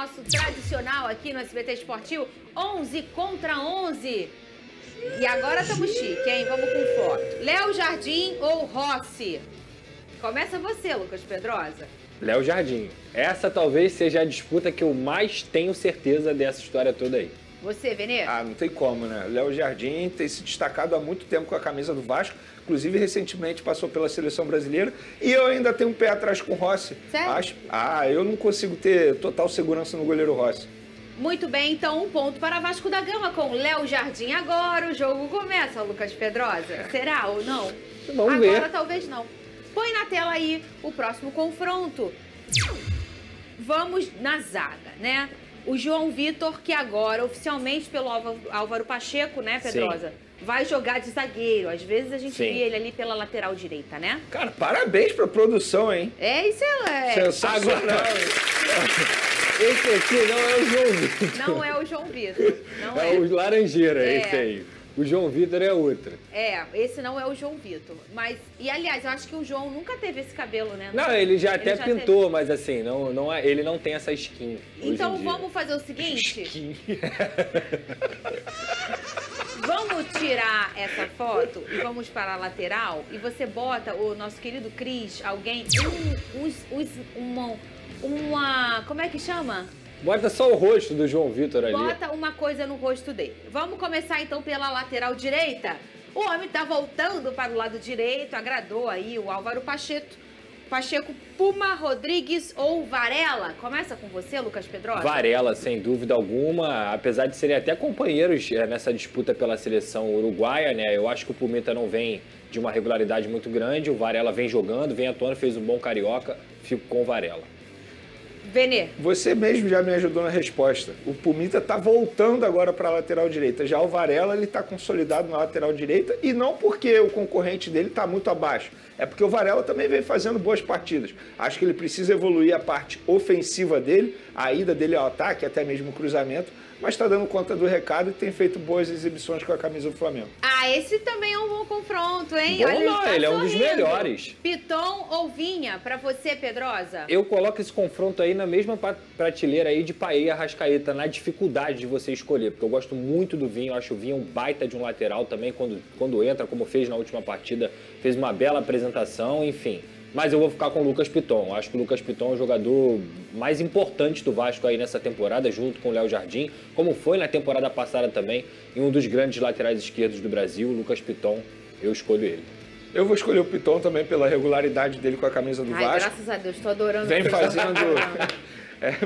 nosso tradicional aqui no SBT Esportivo, 11 contra 11. E agora estamos chique, hein? Vamos com foto. Léo Jardim ou Rossi? Começa você, Lucas Pedrosa. Léo Jardim. Essa talvez seja a disputa que eu mais tenho certeza dessa história toda aí. Você, Veneiro? Ah, não tem como, né? Léo Jardim tem se destacado há muito tempo com a camisa do Vasco. Inclusive, recentemente passou pela seleção brasileira. E eu ainda tenho um pé atrás com o Rossi. Sério? Acho... Ah, eu não consigo ter total segurança no goleiro Rossi. Muito bem, então um ponto para Vasco da Gama com Léo Jardim. Agora o jogo começa, Lucas Pedrosa. Será ou não? Vamos ver. Agora talvez não. Põe na tela aí o próximo confronto. Vamos na zaga, né? O João Vitor, que agora, oficialmente pelo Álvaro Pacheco, né, Pedrosa? Sim. Vai jogar de zagueiro. Às vezes a gente via ele ali pela lateral direita, né? Cara, parabéns pra produção, hein? É, isso é... Sensacional. Esse aqui não é o João Vitor. Não é o João Vitor. Não é o Laranjeira, esse aí. O João Vitor é outra. É, esse não é o João Vitor. Mas, e aliás, eu acho que o João nunca teve esse cabelo, né? Não, ele já até pintou, mas assim, ele não tem essa skin. Então vamos fazer o seguinte? Skin. Vamos tirar essa foto e vamos para a lateral. E você bota o nosso querido Cris, alguém, como é que chama? Bota só o rosto do João Vitor ali. Bota uma coisa no rosto dele. Vamos começar então pela lateral direita. O homem tá voltando para o lado direito, agradou aí o Álvaro Pacheco. Pacheco, Puma, Rodrigues ou Varela? Começa com você, Lucas Pedrosa. Varela, sem dúvida alguma, apesar de serem até companheiros nessa disputa pela seleção uruguaia, né? Eu acho que o Pumita não vem de uma regularidade muito grande, o Varela vem jogando, vem atuando, fez um bom carioca, fico com o Varela. Vene. Você mesmo já me ajudou na resposta. O Pumita tá voltando agora para a lateral direita. Já o Varela, ele tá consolidado na lateral direita e não porque o concorrente dele tá muito abaixo. É porque o Varela também vem fazendo boas partidas. Acho que ele precisa evoluir a parte ofensiva dele, a ida dele ao ataque, até mesmo o cruzamento, mas tá dando conta do recado e tem feito boas exibições com a camisa do Flamengo. Ah, esse também é um bom confronto, hein? Bom, olha, não, ele é um dos melhores. Piton ou Vinha, pra você, Pedrosa? Eu coloco esse confronto aí na mesma prateleira aí de Payet e Arrascaeta, na dificuldade de você escolher, porque eu gosto muito do Vinha, eu acho o Vinha um baita de um lateral também, quando entra, como fez na última partida, fez uma bela apresentação, enfim. Mas eu vou ficar com o Lucas Piton. Acho que o Lucas Piton é o jogador mais importante do Vasco aí nessa temporada, junto com o Léo Jardim, como foi na temporada passada também, em um dos grandes laterais esquerdos do Brasil, o Lucas Piton, eu escolho ele. Eu vou escolher o Piton também pela regularidade dele com a camisa do Vasco. Graças a Deus, estou adorando.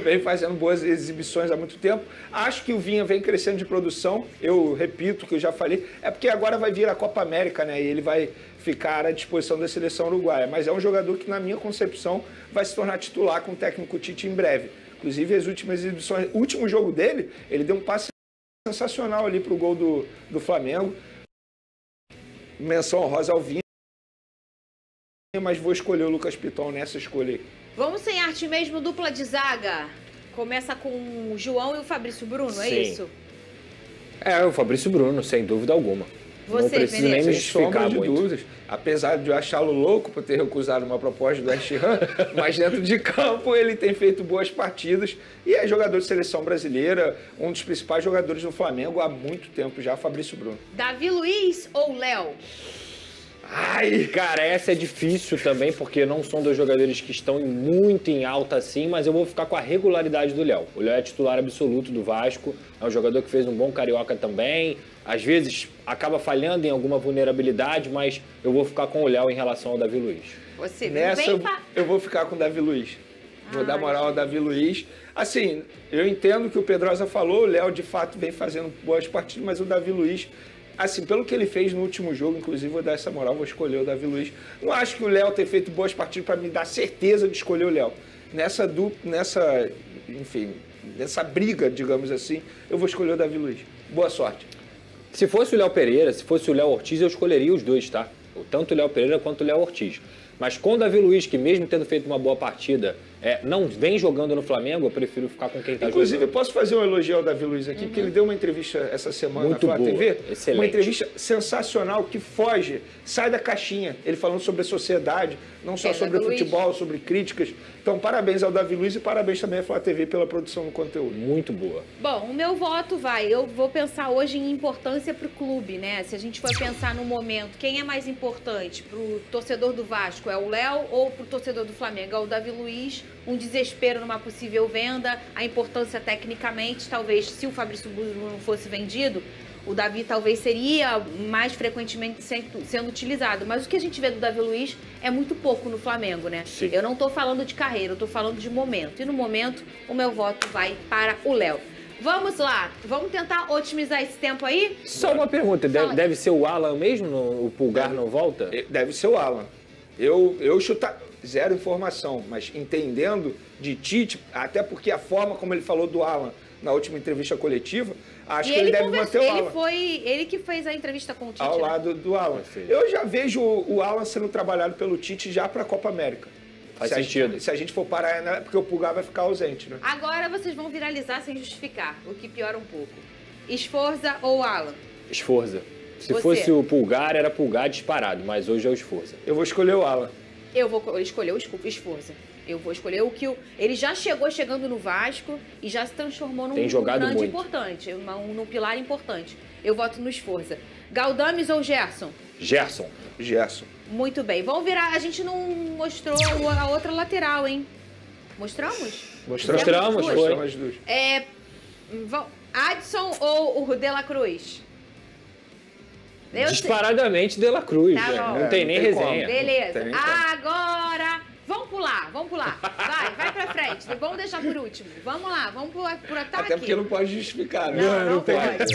Vem fazendo boas exibições há muito tempo. Acho que o Vinha vem crescendo de produção. Eu repito o que eu já falei. É porque agora vai vir a Copa América, né? E ele vai ficar à disposição da seleção uruguaia. Mas é um jogador que, na minha concepção, vai se tornar titular com o técnico Tite em breve. Inclusive, as últimas exibições... O último jogo dele, ele deu um passe sensacional ali pro gol do Flamengo. Menção honrosa ao Vinha. Mas vou escolher o Lucas Piton nessa escolha aí. Vamos sem arte mesmo, dupla de zaga. Começa com o João e o Fabrício Bruno, é isso? É, o Fabrício Bruno, sem dúvida alguma. Você, não preciso nem me explicar muito. Apesar de eu achá-lo louco por ter recusado uma proposta do West Ham, mas dentro de campo ele tem feito boas partidas e é jogador de seleção brasileira, um dos principais jogadores do Flamengo há muito tempo já, Fabrício Bruno. Davi Luiz ou Léo? Ai, cara, essa é difícil também, porque não são dois jogadores que estão muito em alta assim, mas eu vou ficar com a regularidade do Léo. O Léo é titular absoluto do Vasco, é um jogador que fez um bom carioca também, às vezes acaba falhando em alguma vulnerabilidade, mas eu vou ficar com o Léo em relação ao Davi Luiz. Você nessa, eu vou ficar com o Davi Luiz. Vou dar moral ao Davi Luiz. Assim, eu entendo que o Pedrosa falou, o Léo de fato vem fazendo boas partidas, mas o Davi Luiz... Assim, pelo que ele fez no último jogo, inclusive, vou dar essa moral, vou escolher o Davi Luiz. Não acho que o Léo tenha feito boas partidas para me dar certeza de escolher o Léo. Nessa briga, digamos assim, eu vou escolher o Davi Luiz. Boa sorte. Se fosse o Léo Pereira, se fosse o Léo Ortiz, eu escolheria os dois, tá? Tanto o Léo Pereira quanto o Léo Ortiz. Mas com o Davi Luiz, que mesmo tendo feito uma boa partida, não vem jogando no Flamengo, eu prefiro ficar com quem está jogando. Inclusive, eu posso fazer um elogio ao Davi Luiz aqui, porque ele deu uma entrevista essa semana na Flá TV. Excelente. Uma entrevista sensacional que foge, sai da caixinha. Ele falando sobre a sociedade, não só sobre futebol, sobre críticas. Então, parabéns ao Davi Luiz e parabéns também à Flá TV pela produção do conteúdo. Muito boa. Bom, o meu voto vai. Eu vou pensar hoje em importância para o clube, né? Se a gente for pensar no momento, quem é mais importante para o torcedor do Vasco? É o Léo ou para o torcedor do Flamengo? É o Davi Luiz, um desespero numa possível venda, a importância tecnicamente, talvez se o Fabrício Bruno fosse vendido, o Davi talvez seria mais frequentemente sendo utilizado. Mas o que a gente vê do Davi Luiz é muito pouco no Flamengo, né? Sim. Eu não estou falando de carreira, eu estou falando de momento. E no momento, o meu voto vai para o Léo. Vamos lá, vamos tentar otimizar esse tempo aí? Só uma pergunta, deve ser o Alan mesmo? O Pulgar não volta? Deve ser o Alan. Eu chutar... Zero informação, mas entendendo de Tite, até porque a forma como ele falou do Alan na última entrevista coletiva, acho que ele deve manter o Alan. Ele que fez a entrevista com o Tite. Ao lado do Alan. Eu já vejo o Alan sendo trabalhado pelo Tite já para a Copa América. Faz sentido. Se a gente for parar, é porque o Pulgar vai ficar ausente, né? Agora vocês vão viralizar sem justificar, o que piora um pouco. Esforza ou Alan? Esforza. Se fosse o Pulgar, era Pulgar disparado, mas hoje é o Esforza. Eu vou escolher o Alan. Eu vou escolher o Esforza. Eu vou escolher o que... Ele já chegou chegando no Vasco e já se transformou num grande importante, num pilar importante. Eu voto no Esforza. Galdames ou Gerson? Gerson. Gerson. Muito bem. Vamos virar... A gente não mostrou a outra lateral, hein? Mostramos? Mostramos as duas. Adson ou o De La Cruz? Disparadamente De La Cruz, tá, não tem nem resenha. Beleza, agora vamos pular, vai pra frente, é bom deixar por último, vamos lá, vamos pro ataque. Até porque não pode justificar, né? Não pode.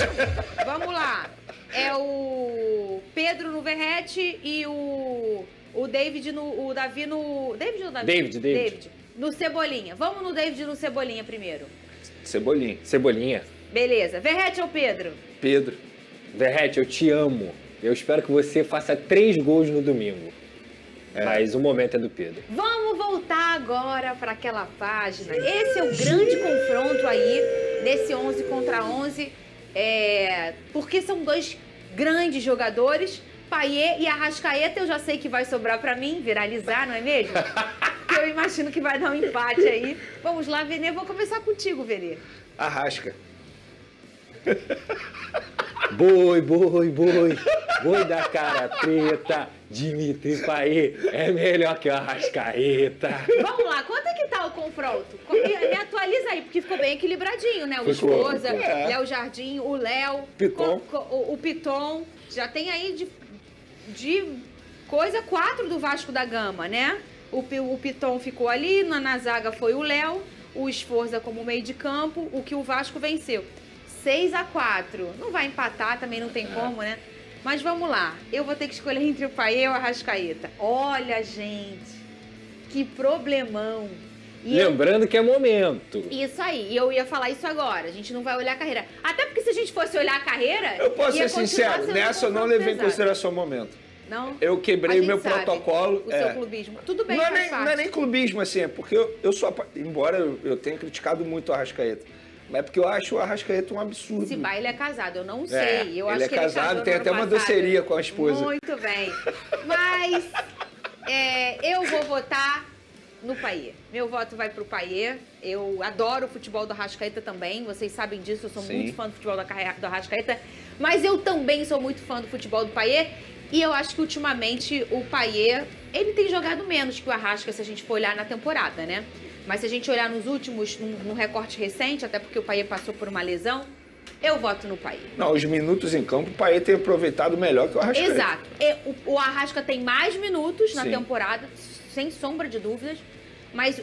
Vamos lá, é o Pedro no Verrete e o David no Cebolinha. Vamos no David no Cebolinha primeiro. Cebolinha. Beleza, Verrete ou Pedro? Pedro. Verrete, eu te amo. Eu espero que você faça 3 gols no domingo. Mas o momento é do Pedro. Vamos voltar agora para aquela página. Esse é o grande confronto aí, nesse 11 contra 11. Porque são 2 grandes jogadores. Payet e Arrascaeta, eu já sei que vai sobrar para mim, viralizar, não é mesmo? Eu imagino que vai dar um empate aí. Vamos lá, Veneiro. Vou começar contigo, Veneiro. Arrasca. Boi da cara preta, Dimitri Payet é melhor que o Arrascaeta. Vamos lá, quanto é que tá o confronto? Me atualiza aí, porque ficou bem equilibradinho, né? O Esforza, Léo Jardim, o Léo, Piton. O Piton. Já tem aí de coisa 4 do Vasco da Gama, né? O Piton ficou ali, na zaga foi o Léo, o Esforza como meio de campo, o que o Vasco venceu. 6-4. Não vai empatar, também não tem como, né? Mas vamos lá. Eu vou ter que escolher entre o Payet e o Arrascaeta. Olha, gente, que problemão. Lembrando que é momento. Isso aí. E eu ia falar isso agora. A gente não vai olhar a carreira. Até porque se a gente fosse olhar a carreira... Eu posso ser sincero. Nessa eu não levei em consideração o momento. Não? Eu quebrei o meu protocolo. O seu clubismo. Tudo bem, não é nem clubismo, assim. Porque eu sou... Embora eu tenha criticado muito o Arrascaeta. Mas é porque eu acho o Arrascaeta um absurdo. Esse baile é casado, eu não sei. Eu acho que ele é casado, tem até uma doceria com a esposa. Muito bem. Mas eu vou votar no Payet. Meu voto vai pro Payet. Eu adoro o futebol do Arrascaeta também. Vocês sabem disso, eu sou muito fã do futebol do Arrascaeta. Mas eu também sou muito fã do futebol do Payet. E eu acho que ultimamente o Payet, ele tem jogado menos que o Arrasca se a gente for olhar na temporada, né? Mas se a gente olhar nos últimos, num recorte recente, até porque o Payet passou por uma lesão, eu voto no Payet. Não, os minutos em campo, o Payet tem aproveitado melhor que o Arrasca. Exato. O Arrasca tem mais minutos na temporada, sem sombra de dúvidas, mas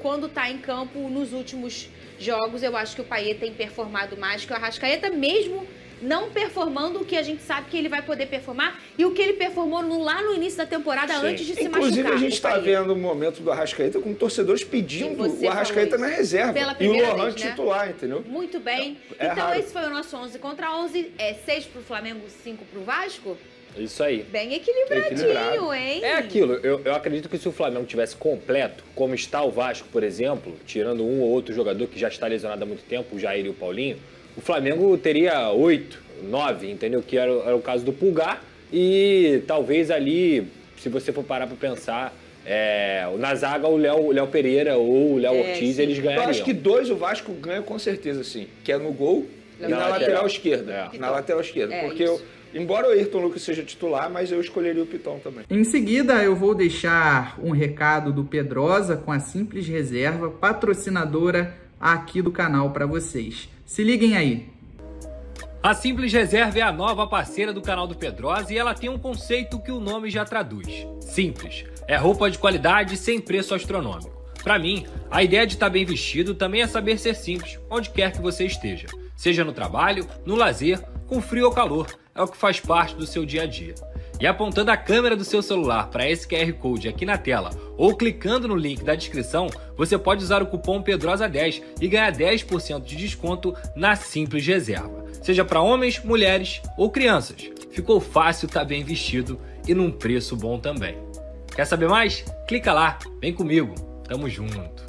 quando está em campo, nos últimos jogos, eu acho que o Payet tem performado mais que o Arrascaeta, mesmo não performando o que a gente sabe que ele vai poder performar e o que ele performou lá no início da temporada antes de se machucar. Inclusive, a gente está vendo o momento do Arrascaeta com torcedores pedindo o Arrascaeta na reserva e o Lohan titular, entendeu? Muito bem. Então, esse foi o nosso 11 contra 11. 6 para o Flamengo, 5 para o Vasco. Isso aí. Bem equilibradinho, hein? É aquilo. Eu acredito que se o Flamengo tivesse completo, como está o Vasco, por exemplo, tirando um ou outro jogador que já está lesionado há muito tempo, o Jair e o Paulinho, o Flamengo teria 8, 9, entendeu? Que era o caso do Pulgar. E talvez ali, se você for parar para pensar, na zaga o Léo Pereira ou o Léo Ortiz, sim, eles ganhariam. Eu acho que 2 o Vasco ganha com certeza, sim. Que é no gol e na lateral esquerda. Na lateral esquerda. Porque eu... Embora o Ayrton Lucas seja titular, mas eu escolheria o Piton também. Em seguida, eu vou deixar um recado do Pedrosa com a Simples Reserva, patrocinadora aqui do canal para vocês. Se liguem aí. A Simples Reserva é a nova parceira do canal do Pedrosa e ela tem um conceito que o nome já traduz. Simples. É roupa de qualidade sem preço astronômico. Para mim, a ideia de estar bem vestido também é saber ser simples, onde quer que você esteja. Seja no trabalho, no lazer, com frio ou calor. É o que faz parte do seu dia a dia. E apontando a câmera do seu celular para esse QR Code aqui na tela ou clicando no link da descrição, você pode usar o cupom PEDROSA10 e ganhar 10% de desconto na Simples Reserva. Seja para homens, mulheres ou crianças. Ficou fácil, está bem vestido e num preço bom também. Quer saber mais? Clica lá, vem comigo, tamo junto.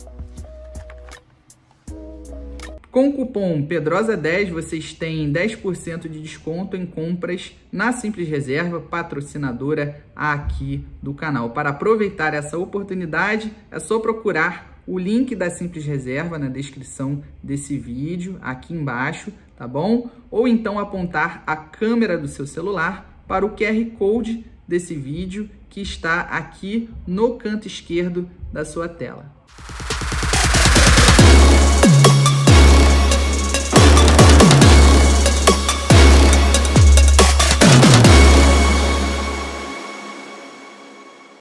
Com o cupom PEDROSA10, vocês têm 10% de desconto em compras na Simples Reserva, patrocinadora aqui do canal. Para aproveitar essa oportunidade, é só procurar o link da Simples Reserva na descrição desse vídeo, aqui embaixo, tá bom? Ou então apontar a câmera do seu celular para o QR Code desse vídeo que está aqui no canto esquerdo da sua tela.